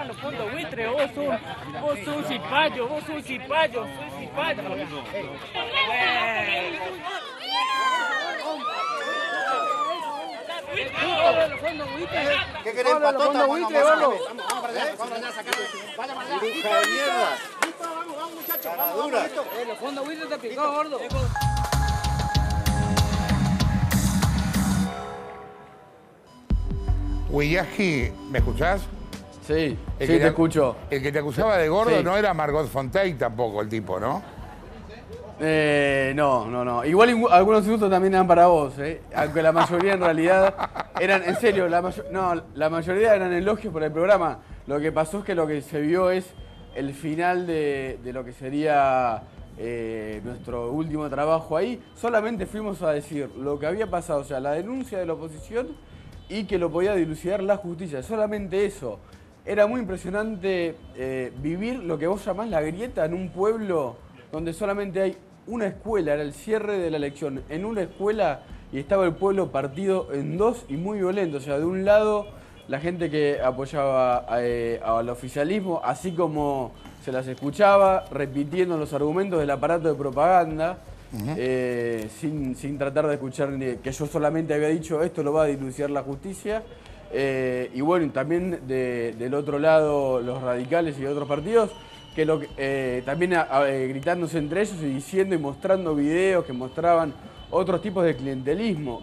hermano, fondo buitre, vos sos cipayo, soy cipayo. ¿Qué querés, patota? Vamos para allá, vaya para allá. ¡Bruja de mierda! Vamos, muchachos, los fondos buitre te picó, gordo. Huillaji, ¿me escuchás? Sí, te escucho. El que te acusaba de gordo sí. No era Margot Fonteyn tampoco, el tipo, ¿no? No. Igual algunos insultos también eran para vos, ¿eh? Aunque la mayoría en realidad eran, en serio, la mayoría eran elogios por el programa. Lo que pasó es que lo que se vio es el final de lo que sería nuestro último trabajo ahí. Solamente fuimos a decir lo que había pasado, o sea, la denuncia de la oposición y que lo podía dilucidar la justicia, solamente eso. Era muy impresionante vivir lo que vos llamás la grieta en un pueblo donde solamente hay una escuela, era el cierre de la elección, en una escuela y estaba el pueblo partido en dos y muy violento, o sea, de un lado la gente que apoyaba al oficialismo, así como se las escuchaba, repitiendo los argumentos del aparato de propaganda, sin tratar de escuchar que yo solamente había dicho esto lo va a dilucidar la justicia y bueno, también del otro lado los radicales y otros partidos que también gritándose entre ellos y diciendo y mostrando videos que mostraban otros tipos de clientelismo.